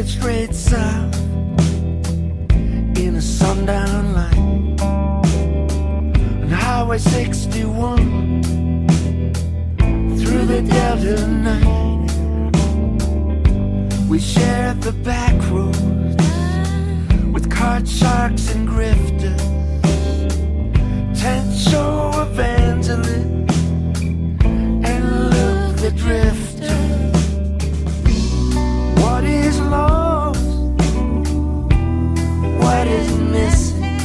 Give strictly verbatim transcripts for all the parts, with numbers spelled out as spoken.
headed straight south in a sundown light on Highway sixty-one through the Delta night. We shared the back roads with card sharks and grifters, tent show evangelists, and Luke the Drifter. What is lost? What is missing?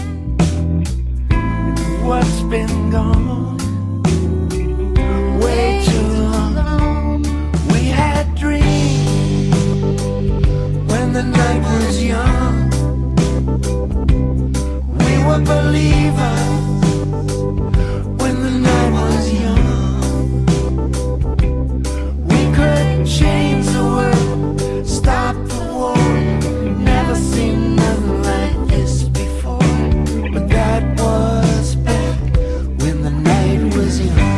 What's been gone way too long? We had dreams when the night was young. We were believers when the night was young. We could change the world, stop the war. Never seen nothing like this before. But that was back when the night was young.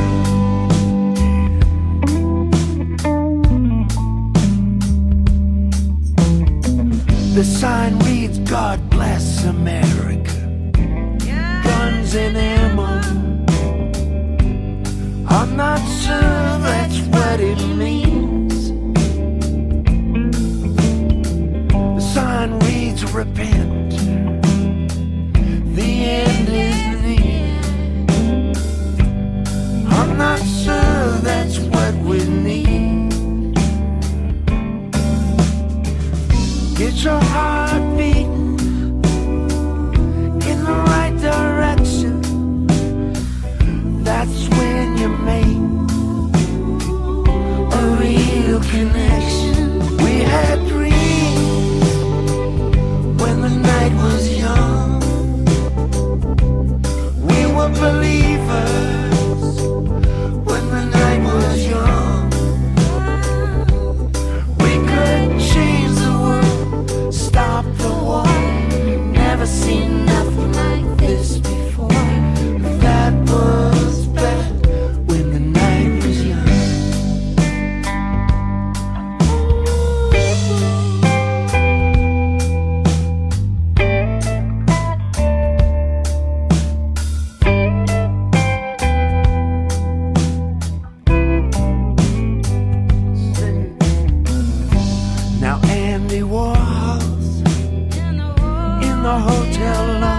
The sign reads, God bless America. Guns and ammo, I'm not sure that's what it means. The sign reads, repent, the end is near. I'm not sure that's what we need. Get your heart beating in the right direction. That's when you make a real connection. We had dreams when the night was young. We were believers when the night was young. We could change the world, stop the war. Never seen nothing like this before. That was Andy Warhol's in the hotel lobby.